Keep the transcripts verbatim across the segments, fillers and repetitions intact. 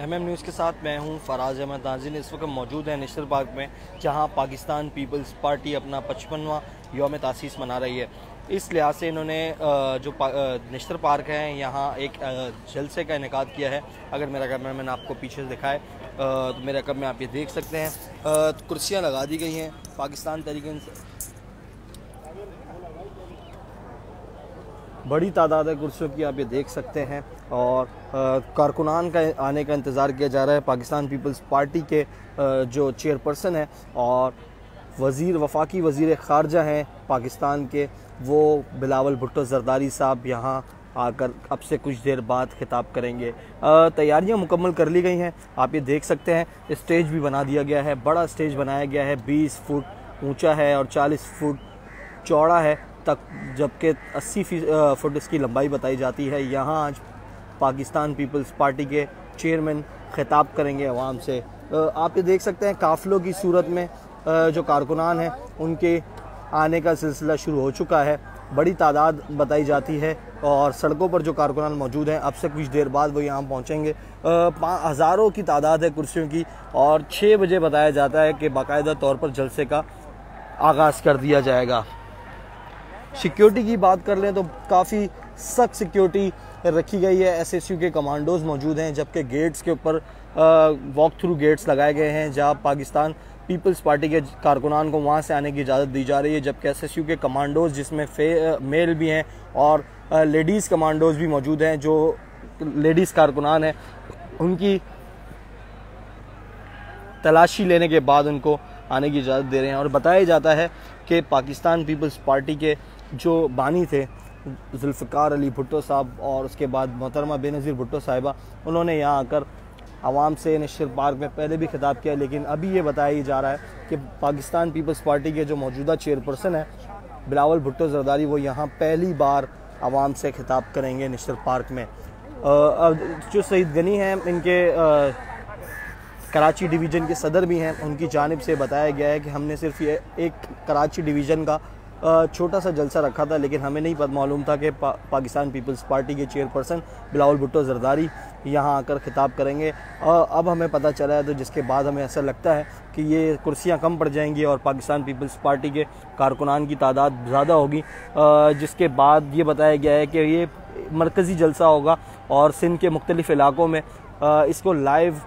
MM news के साथ मैं हूं फ़राज़ अहमद नाज़िल। इस वक्त मौजूद हैं निश्तर पार्क में, जहां पाकिस्तान पीपल्स पार्टी अपना पचपनवां यौम तासीस मना रही है। इस लिहाज से इन्होंने जो निश्तर पार्क है, यहाँ एक जलसे का इनेकाद किया है। अगर मेरा कैमरा मैन आपको पीछे से दिखाए तो मेरा कैमरा में आप ये देख सकते हैं। तो कुर्सियाँ लगा दी गई हैं। पाकिस्तान तहरीक बड़ी तादाद है कुर्सियों की, आप ये देख सकते हैं। और कारकुनान का आने का इंतज़ार किया जा रहा है। पाकिस्तान पीपल्स पार्टी के आ, जो चेयरपर्सन है और वज़ीर वफाकी वज़ीर ख़ारजा हैं पाकिस्तान के, वो बिलावल भुट्टो जरदारी साहब यहाँ आकर अब से कुछ देर बाद खिताब करेंगे। तैयारियां मुकम्मल कर ली गई हैं, आप ये देख सकते हैं। स्टेज भी बना दिया गया है, बड़ा स्टेज बनाया गया है। बीस फुट ऊँचा है और चालीस फुट चौड़ा है तक, जबकि अस्सी फुट इसकी लंबाई बताई जाती है। यहाँ आज पाकिस्तान पीपल्स पार्टी के चेयरमैन खिताब करेंगे आवाम से। आप ये देख सकते हैं काफ़िलों की सूरत में जो कारकुनान हैं उनके आने का सिलसिला शुरू हो चुका है। बड़ी तादाद बताई जाती है और सड़कों पर जो कारकुनान मौजूद हैं अब से कुछ देर बाद वो यहाँ पहुँचेंगे। हज़ारों की तादाद है कुर्सियों की और छः बजे बताया जाता है कि बाकायदा तौर पर जलसे का आगाज़ कर दिया जाएगा। सिक्योरिटी की बात कर लें तो काफ़ी सख्त सिक्योरिटी रखी गई है। एसएसयू के कमांडोज़ मौजूद हैं, जबकि गेट्स के ऊपर वॉक थ्रू गेट्स लगाए गए हैं जहाँ पाकिस्तान पीपल्स पार्टी के कारकुनान को वहाँ से आने की इजाज़त दी जा रही है। जबकि एसएसयू के कमांडोज़ जिसमें मेल भी हैं और लेडीज़ कमांडोज़ भी मौजूद हैं, जो लेडीज़ कारकुनान हैं उनकी तलाशी लेने के बाद उनको आने की इजाज़त दे रहे हैं। और बताया जाता है कि पाकिस्तान पीपल्स पार्टी के जो बानी थे ज़ुल्फ़िकार अली भुट्टो साहब और उसके बाद मोहतरमा बेनजीर भुट्टो साहिबा, उन्होंने यहाँ आकर आवाम से निश्तर पार्क में पहले भी खिताब किया। लेकिन अभी ये बताया जा रहा है कि पाकिस्तान पीपल्स पार्टी के जो मौजूदा चेयरपर्सन है बिलावल भुट्टो जरदारी, वो यहाँ पहली बार आवाम से खिताब करेंगे निश्तर पार्क में। जो सईद गनी हैं, इनके कराची डिवीज़न के सदर भी हैं, उनकी जानिब से बताया गया है कि हमने सिर्फ ये एक कराची डिवीज़न का छोटा सा जलसा रखा था, लेकिन हमें नहीं पता मालूम था कि पा, पाकिस्तान पीपल्स पार्टी के चेयरपर्सन बिलावल भुट्टो जरदारी यहाँ आकर खिताब करेंगे। अब हमें पता चला है, तो जिसके बाद हमें ऐसा लगता है कि ये कुर्सियाँ कम पड़ जाएंगी और पाकिस्तान पीपल्स पार्टी के कारकुनान की तादाद ज़्यादा होगी। जिसके बाद ये बताया गया है कि ये मरकज़ी जलसा होगा और सिंध के मुख्तलिफ़ इलाक़ों में इसको लाइव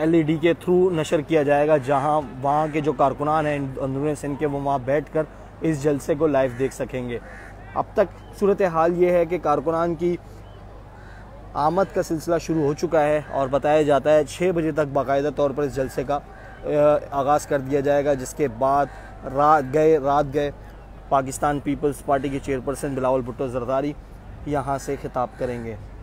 एलईडी के थ्रू नशर किया जाएगा, जहां वहां के जो कारकुनान हैं अंदरूनी सिंध के, वो वहां बैठकर इस जलसे को लाइव देख सकेंगे। अब तक सूरत हाल ये है कि कारकुनान की आमद का सिलसिला शुरू हो चुका है और बताया जाता है छः बजे तक बाकायदा तौर पर इस जलसे का आगाज़ कर दिया जाएगा। जिसके बाद रात गए रात गए पाकिस्तान पीपल्स पार्टी के चेयरपर्सन बिलावल भुट्टो जरदारी यहाँ से खिताब करेंगे।